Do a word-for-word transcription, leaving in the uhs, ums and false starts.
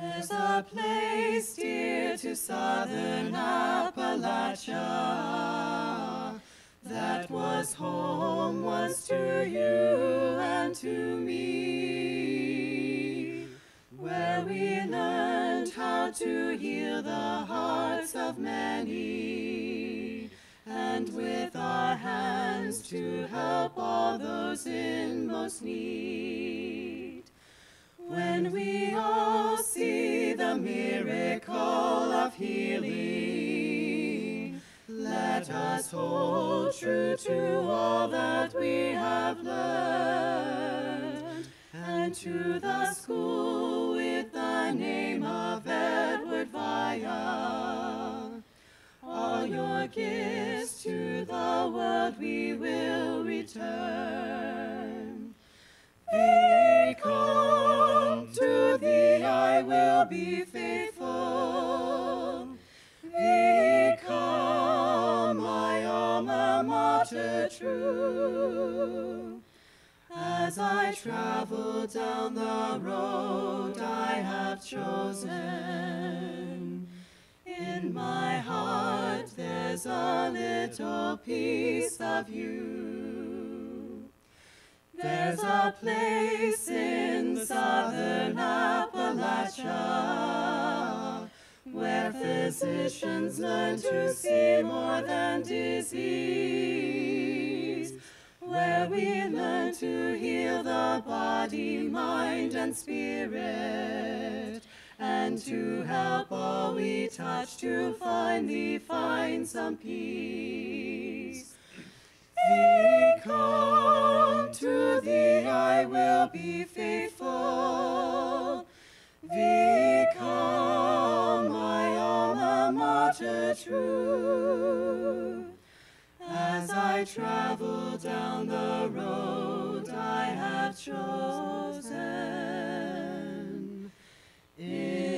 There's a place dear to Southern Appalachia that was home once to you and to me, where we learned how to heal the hearts of many, and with our hands to help all those in most need. When we all see the miracle of healing, let us hold true to all that we have learned, and to the school with the name of Edward Via. All your gifts to the world we will return. V COM, to thee I will be faithful. V COM, my alma mater true. As I travel down the road I have chosen, in my heart there's a little piece of you. There's a place in Southern Appalachia where physicians learn to see more than disease, where we learn to heal the body, mind, and spirit, and to help all we touch to finally find some peace. V COM, to thee I will be faithful. V COM, my alma mater true. As I travel down the road I have chosen, in